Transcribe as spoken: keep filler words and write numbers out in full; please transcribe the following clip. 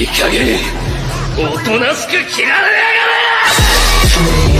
いい加減おとなしく切られやがれ！